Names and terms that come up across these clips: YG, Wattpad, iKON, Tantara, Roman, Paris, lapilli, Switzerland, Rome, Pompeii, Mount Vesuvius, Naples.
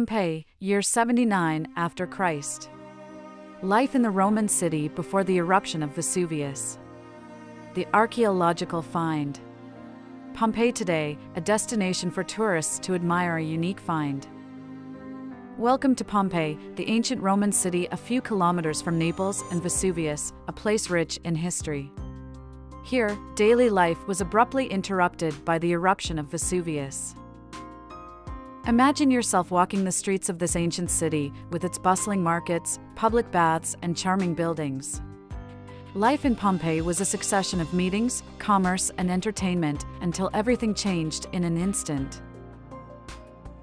Pompeii, year 79 after Christ. Life in the Roman city before the eruption of Vesuvius. The archaeological find. Pompeii today, a destination for tourists to admire a unique find. Welcome to Pompeii, the ancient Roman city a few kilometers from Naples and Vesuvius, a place rich in history. Here, daily life was abruptly interrupted by the eruption of Vesuvius. Imagine yourself walking the streets of this ancient city, with its bustling markets, public baths, and charming buildings. Life in Pompeii was a succession of meetings, commerce, and entertainment, until everything changed in an instant.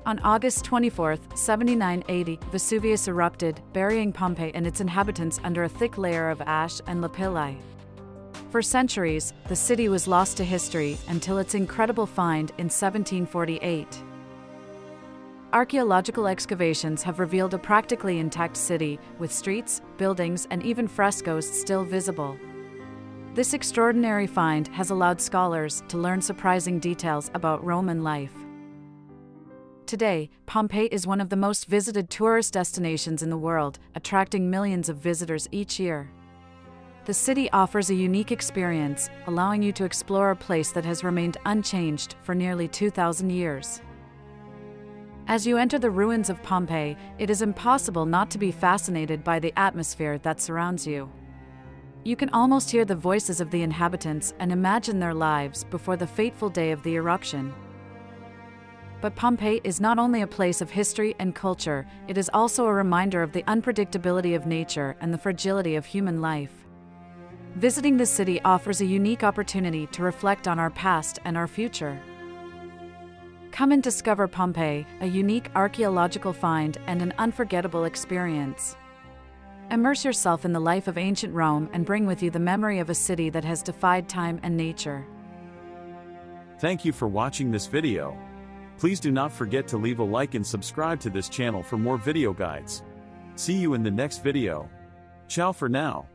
On August 24, 79 AD, Vesuvius erupted, burying Pompeii and its inhabitants under a thick layer of ash and lapilli. For centuries, the city was lost to history until its incredible find in 1748. Archaeological excavations have revealed a practically intact city, with streets, buildings, and even frescoes still visible. This extraordinary find has allowed scholars to learn surprising details about Roman life. Today, Pompeii is one of the most visited tourist destinations in the world, attracting millions of visitors each year. The city offers a unique experience, allowing you to explore a place that has remained unchanged for nearly 2,000 years. As you enter the ruins of Pompeii, it is impossible not to be fascinated by the atmosphere that surrounds you. You can almost hear the voices of the inhabitants and imagine their lives before the fateful day of the eruption. But Pompeii is not only a place of history and culture, it is also a reminder of the unpredictability of nature and the fragility of human life. Visiting the city offers a unique opportunity to reflect on our past and our future. Come and discover Pompeii, a unique archaeological find and an unforgettable experience. Immerse yourself in the life of ancient Rome and bring with you the memory of a city that has defied time and nature. Thank you for watching this video. Please do not forget to leave a like and subscribe to this channel for more video guides. See you in the next video. Ciao for now.